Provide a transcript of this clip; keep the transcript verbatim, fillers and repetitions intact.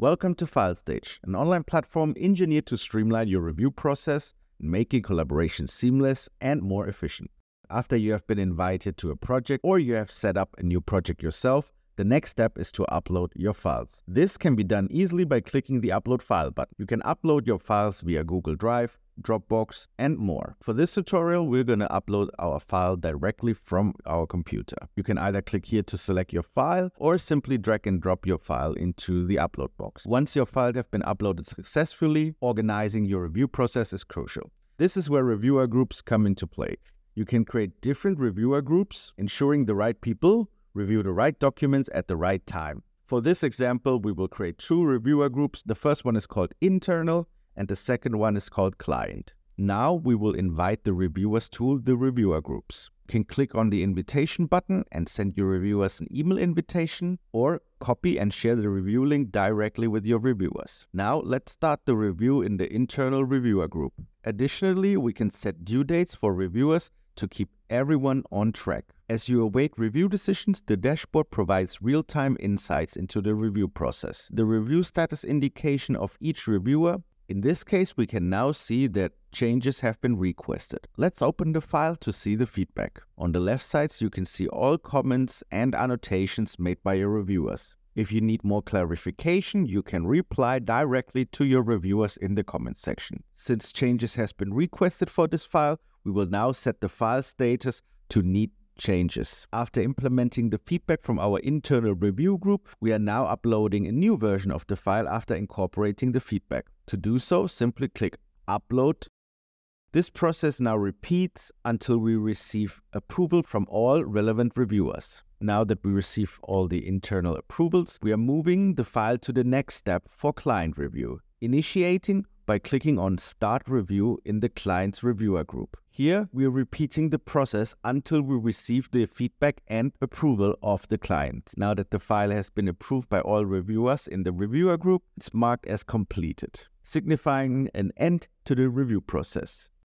Welcome to Filestage, an online platform engineered to streamline your review process, making collaboration seamless and more efficient. After you have been invited to a project or you have set up a new project yourself, the next step is to upload your files. This can be done easily by clicking the Upload File button. You can upload your files via Google Drive, Dropbox and more. For this tutorial, we're going to upload our file directly from our computer. You can either click here to select your file or simply drag and drop your file into the upload box. Once your files have been uploaded successfully, organizing your review process is crucial. This is where reviewer groups come into play. You can create different reviewer groups, ensuring the right people review the right documents at the right time. For this example, we will create two reviewer groups. The first one is called Internal, and the second one is called Client. Now we will invite the reviewers to the reviewer groups. You can click on the invitation button and send your reviewers an email invitation, or copy and share the review link directly with your reviewers. Now let's start the review in the internal reviewer group. Additionally, we can set due dates for reviewers to keep everyone on track. As you await review decisions, the dashboard provides real-time insights into the review process. The review status indication of each reviewer. In this case, we can now see that changes have been requested. Let's open the file to see the feedback. On the left side, you can see all comments and annotations made by your reviewers. If you need more clarification, you can reply directly to your reviewers in the comments section. Since changes has been requested for this file, we will now set the file status to need changes. After implementing the feedback from our internal review group, we are now uploading a new version of the file after incorporating the feedback. To do so, simply click Upload. This process now repeats until we receive approval from all relevant reviewers. Now that we receive all the internal approvals, we are moving the file to the next step for client review, initiating by clicking on Start Review in the client's reviewer group. Here, we are repeating the process until we receive the feedback and approval of the client. Now that the file has been approved by all reviewers in the reviewer group, it's marked as completed, signifying an end to the review process.